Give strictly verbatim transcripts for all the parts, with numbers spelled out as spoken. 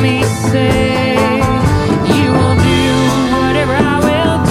Me say you will do whatever I will.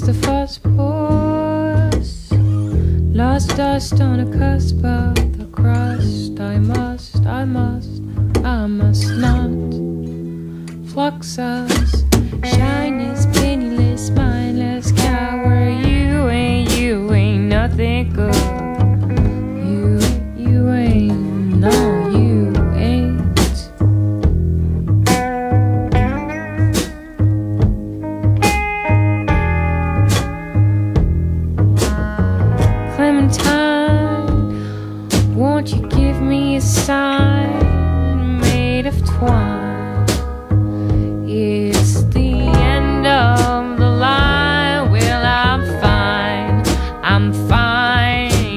past the phosphorus, lost dust on a cusp of the crust. I must, I must, I must not. Flux us, shyness, penniless, mindless coward. You ain't, you ain't nothing good. You, you ain't, no, you ain't. Clementine, won't you give me a sign made of twine? It's the end of the line. Well, I'm fine, I'm fine.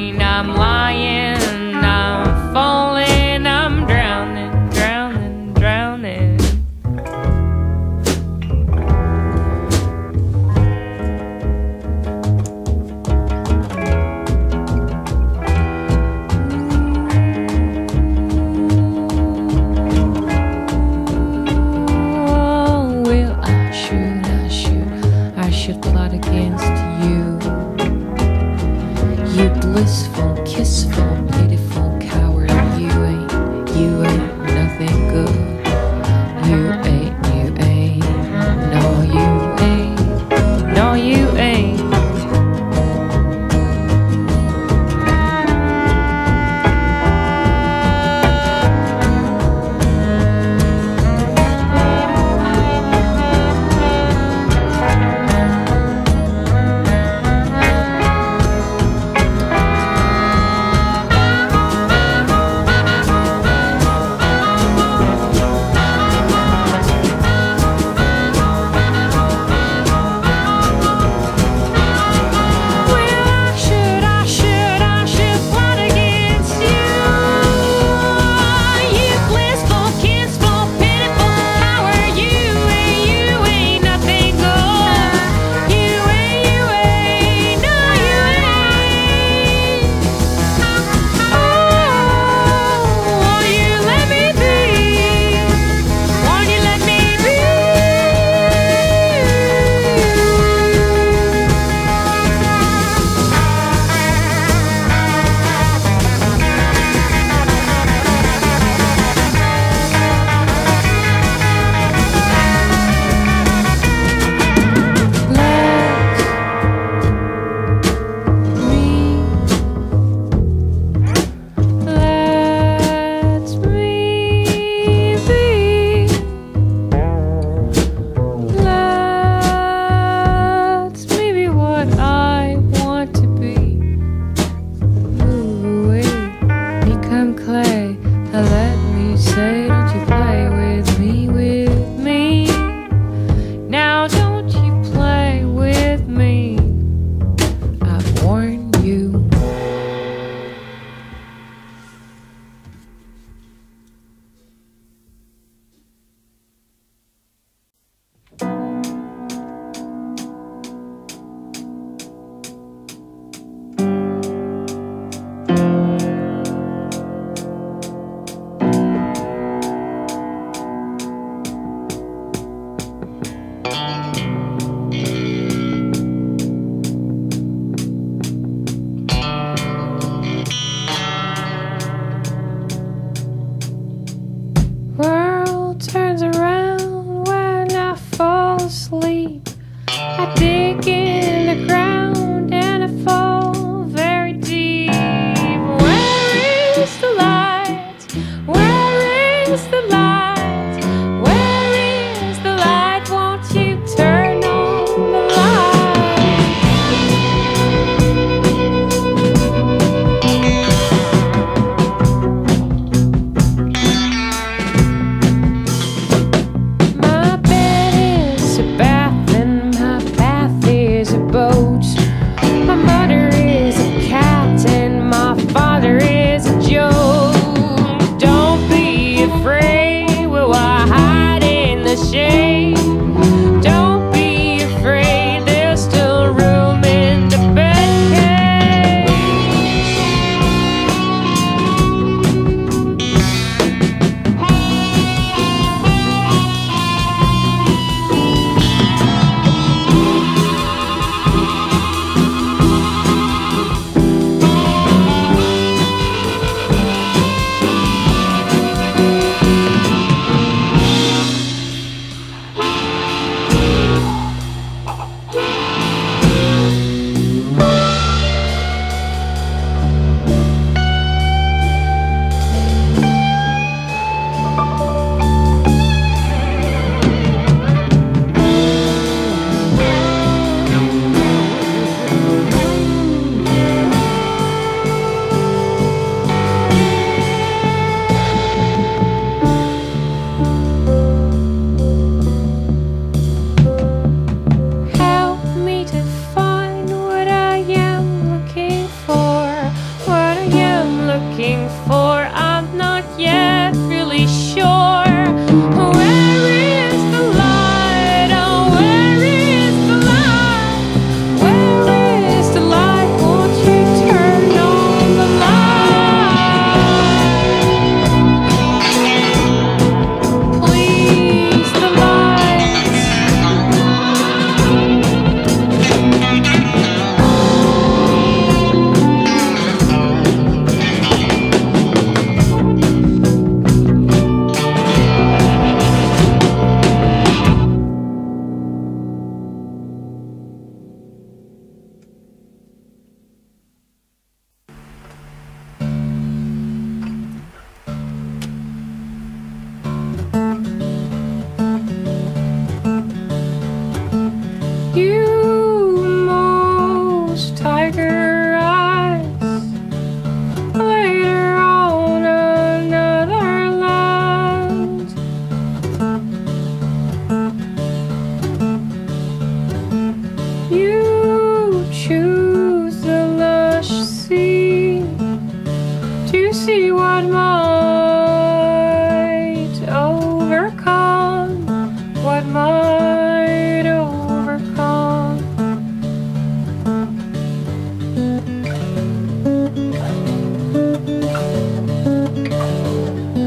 might overcome.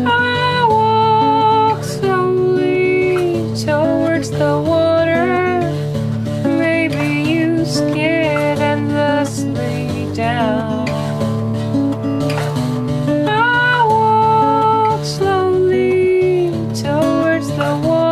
I walk slowly towards the water. Maybe you skid endlessly down. I walk slowly towards the water.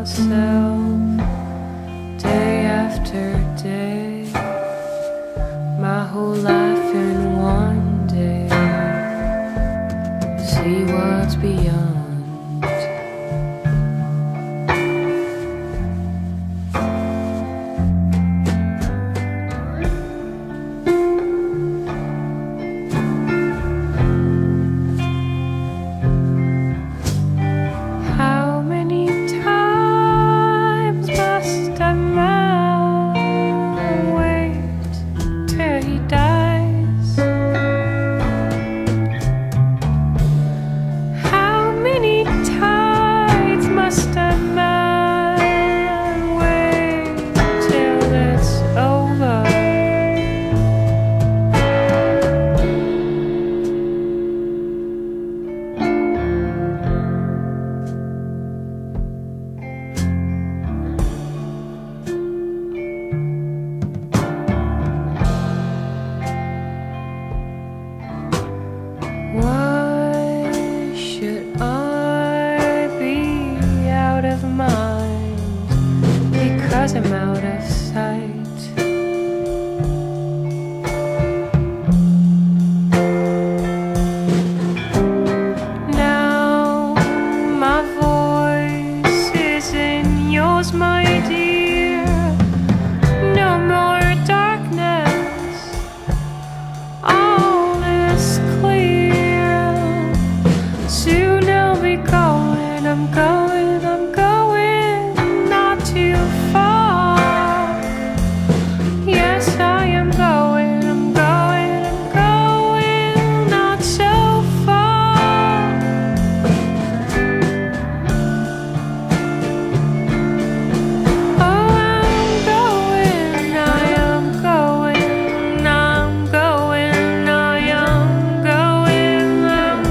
myself day after day, my whole life in one day. See what's beyond. How many times must I mount, wait till he dies? Why should I be out of mind? Because I'm out of sight. Now my voice is in yours, my dear. No more darkness, all is clear. Soon I'll be going, I'm going, I'm going, not too far. Yes, I am going, I'm going, I'm going, not so far. Oh, I'm going, I am going, I'm going, I am going, I'm going.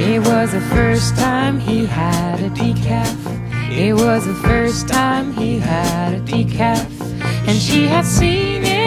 It was the first time he had a decaf. It was the first time he had a decaf. And she had seen it